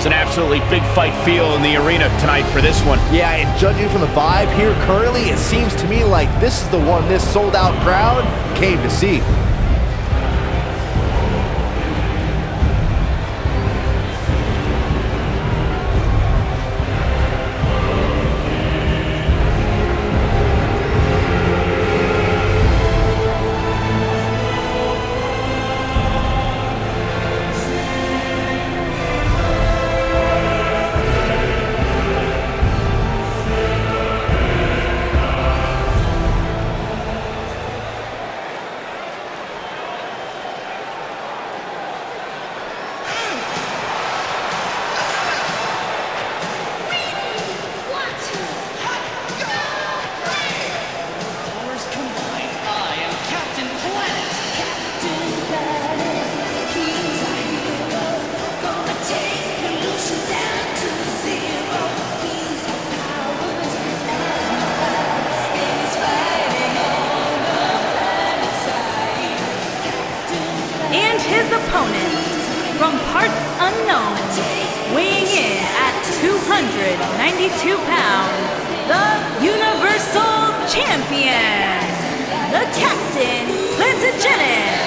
There's an absolutely big fight feel in the arena tonight for this one. Yeah, and judging from the vibe here currently, it seems to me like this is the one this sold-out crowd came to see. His opponent, from parts unknown, weighing in at 292 pounds, the Universal Champion, the Captain Plantagenet.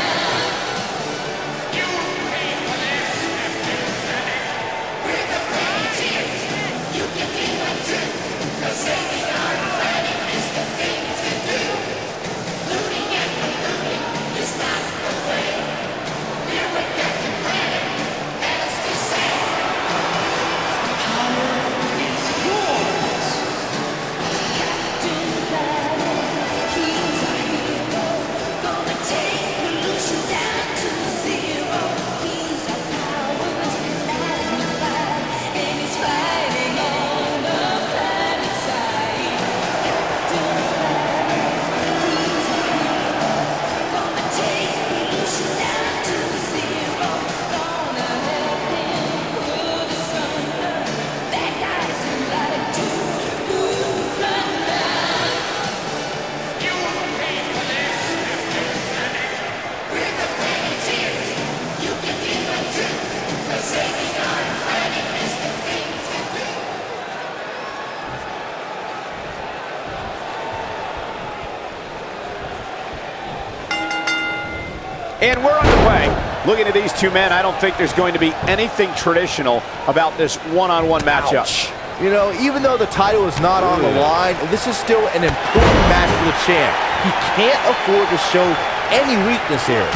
And we're underway. Looking at these two men, I don't think there's going to be anything traditional about this one-on-one matchup. Ouch. You know, even though the title is not on the line, this is still an important match for the champ. He can't afford to show any weakness here.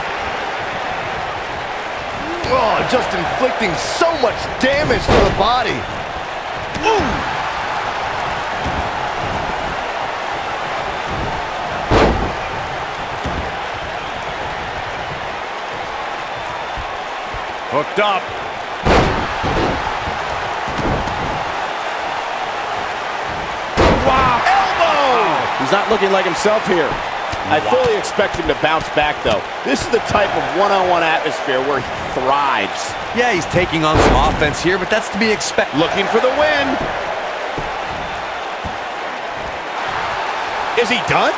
Oh, just inflicting so much damage to the body. Ooh. Hooked up. Wow. Elbow! He's not looking like himself here. I fully expect him to bounce back, though. This is the type of one-on-one atmosphere where he thrives. Yeah, he's taking on some offense here, but that's to be expected. Looking for the win. Is he done?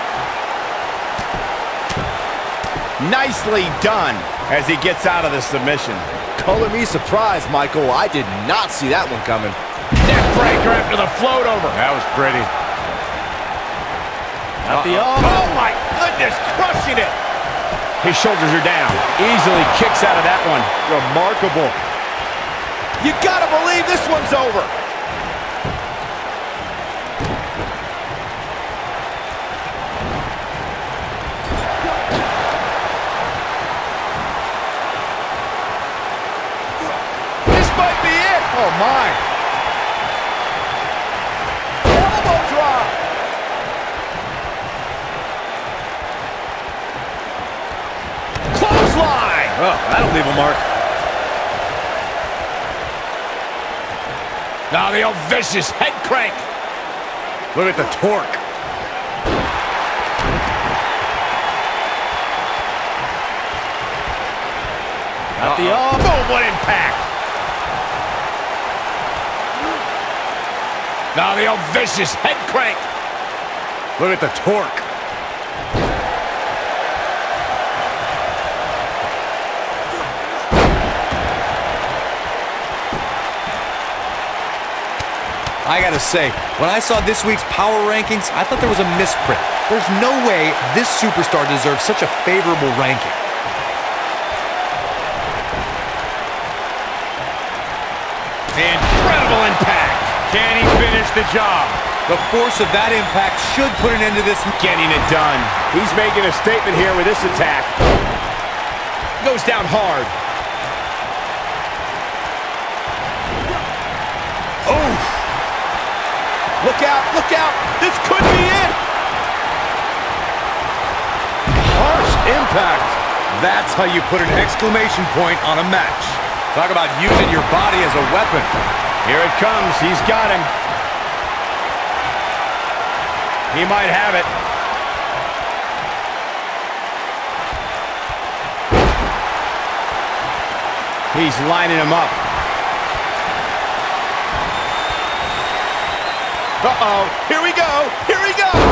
Nicely done as he gets out of the submission. Color me surprised, Michael. I did not see that one coming. Neck breaker after the float over. That was pretty. Oh, my goodness, crushing it. His shoulders are down. Easily kicks out of that one. Remarkable. You gotta believe this one's over. Oh, my. Elbow drop. Clothesline. Oh, that'll leave a mark. Now the old vicious head crank. Look at the torque. Got the arm. Oh, what impact. Now the old vicious head crank. Look at the torque. I gotta say, when I saw this week's power rankings, I thought there was a misprint. There's no way this superstar deserves such a favorable ranking. Incredible impact. Can he finish the job? The force of that impact should put an end to this. Getting it done. He's making a statement here with this attack. Goes down hard. Look out, look out. This could be it. Harsh impact. That's how you put an exclamation point on a match. Talk about using your body as a weapon. Here it comes. He's got him. He might have it. He's lining him up. Uh-oh, here we go,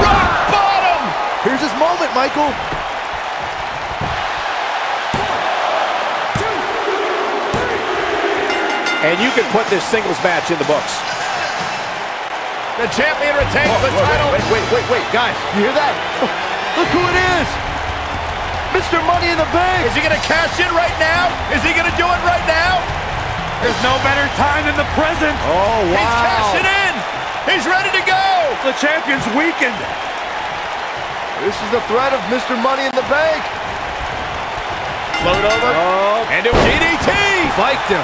rock bottom! Here's his moment, Michael. One, two, three. And you can put this singles match in the books. The champion retains the title. Wait, guys, you hear that? Oh, look who it is! Mr. Money in the Bank! Is he gonna cash in right now? Is he gonna do it right now? There's no better time than the present. Oh, wow. He's cashing in! He's ready to go! The champion's weakened. This is the threat of Mr. Money in the Bank. Float over. Oh. And a DDT! Spiked him.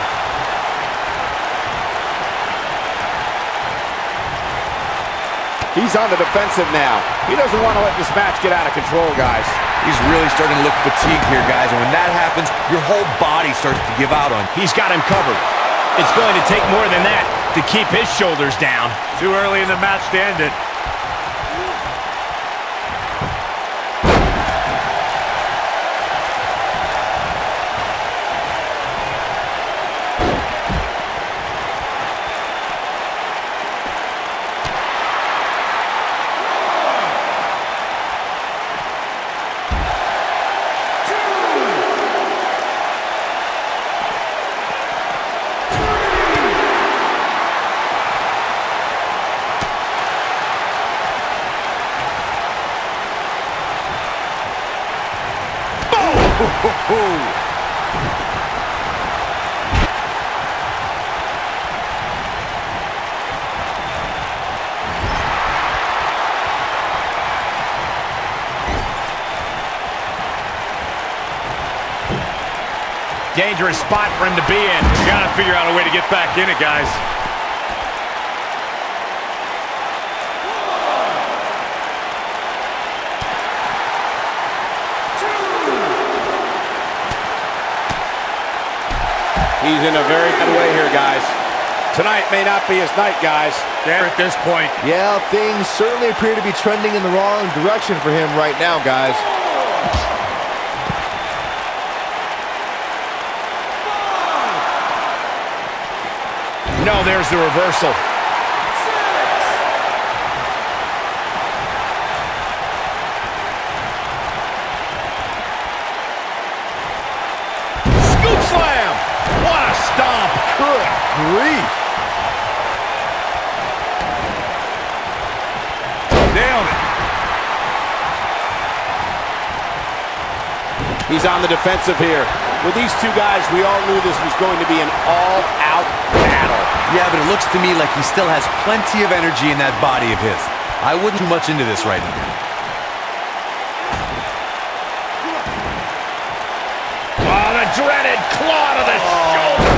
He's on the defensive now. He doesn't want to let this match get out of control, guys. He's really starting to look fatigued here, guys. And when that happens, your whole body starts to give out on him. He's got him covered. It's going to take more than that to keep his shoulders down. Too early in the match to end it. Dangerous spot for him to be in. We've got to figure out a way to get back in it, guys. He's in a very good way here, guys. Tonight may not be his night, guys. At this point. Yeah, things certainly appear to be trending in the wrong direction for him right now, guys. No, there's the reversal. Grief. Nailed it. He's on the defensive here. With these two guys, we all knew this was going to be an all-out battle. Yeah, but it looks to me like he still has plenty of energy in that body of his. I wouldn't do much into this right now. Oh, the dreaded claw to the shoulder.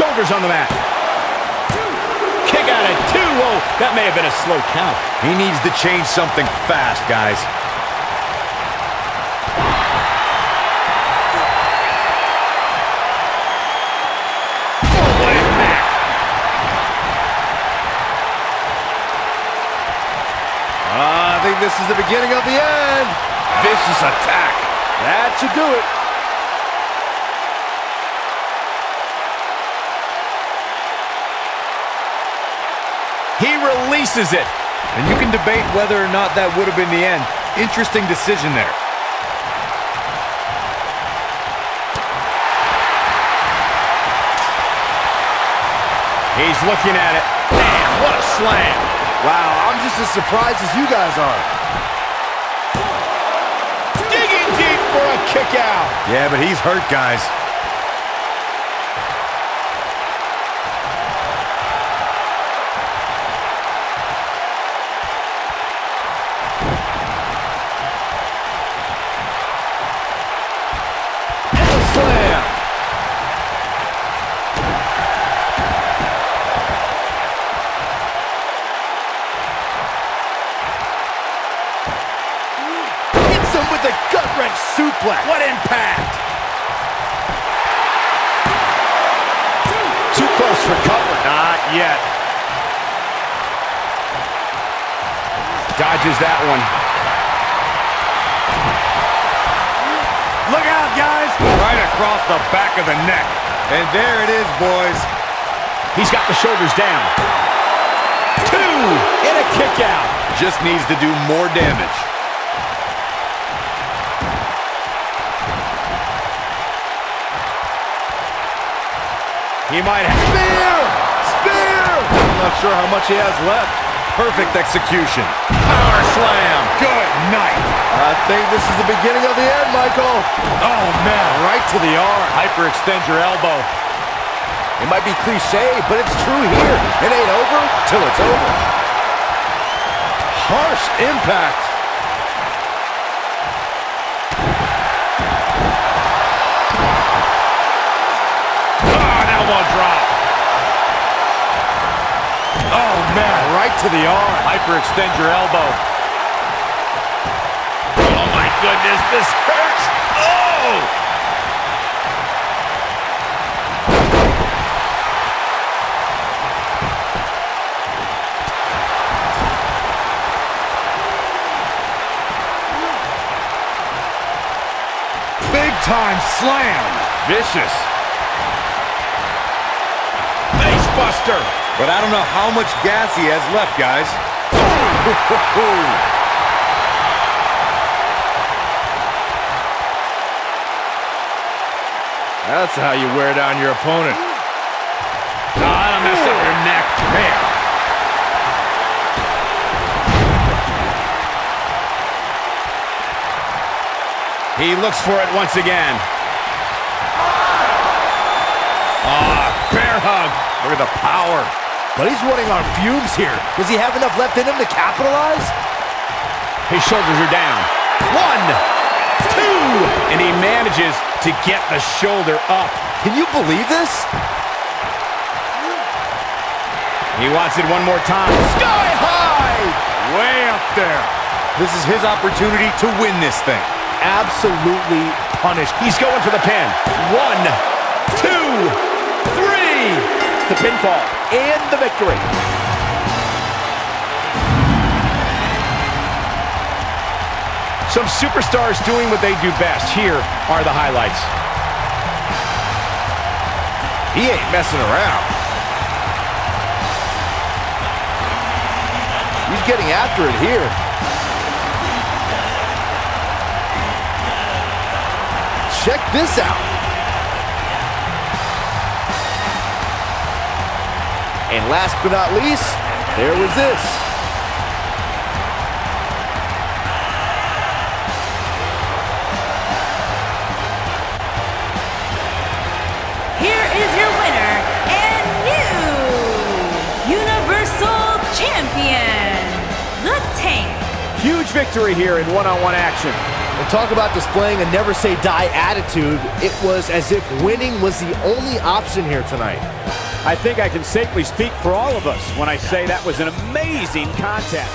Shoulders on the mat. Kick out at two. Whoa, that may have been a slow count. He needs to change something fast, guys. I think this is the beginning of the end. Vicious attack. That should do it. He releases it. And you can debate whether or not that would have been the end. Interesting decision there. He's looking at it. Damn, what a slam. Wow, I'm just as surprised as you guys are. Digging deep for a kick out. Yeah, but he's hurt, guys. Suplex. What impact! Too close for cover. Not yet. Dodges that one. Look out, guys! Right across the back of the neck. And there it is, boys. He's got the shoulders down. Two! And a kick out. Just needs to do more damage. He might have... Spear! Spear! I'm not sure how much he has left. Perfect execution. Power slam. Good night. I think this is the beginning of the end, Michael. Oh, man. Right to the arm. Hyperextend your elbow. It might be cliche, but it's true here. It ain't over till it's over. Harsh impact. Drop. Oh, man, right to the arm. Hyperextend your elbow. Oh, my goodness, this hurts. Oh! Big time slam. Vicious. Buster. But I don't know how much gas he has left, guys. That's how you wear down your opponent. That'll mess up your neck. Man. He looks for it once again. Bear hug. Look at the power. But he's running on fumes here. Does he have enough left in him to capitalize? His shoulders are down. One, two, and he manages to get the shoulder up. Can you believe this? He wants it one more time. Sky high! Way up there. This is his opportunity to win this thing. Absolutely punished. He's going for the pin. One, two, three. The pinfall and the victory. Some superstars doing what they do best. Here are the highlights. He ain't messing around. He's getting after it here. Check this out. And last but not least, there was this. Here is your winner and new Universal Champion, The Tank. Huge victory here in one-on-one action. And talk about displaying a never-say-die attitude. It was as if winning was the only option here tonight. I think I can safely speak for all of us when I say that was an amazing contest.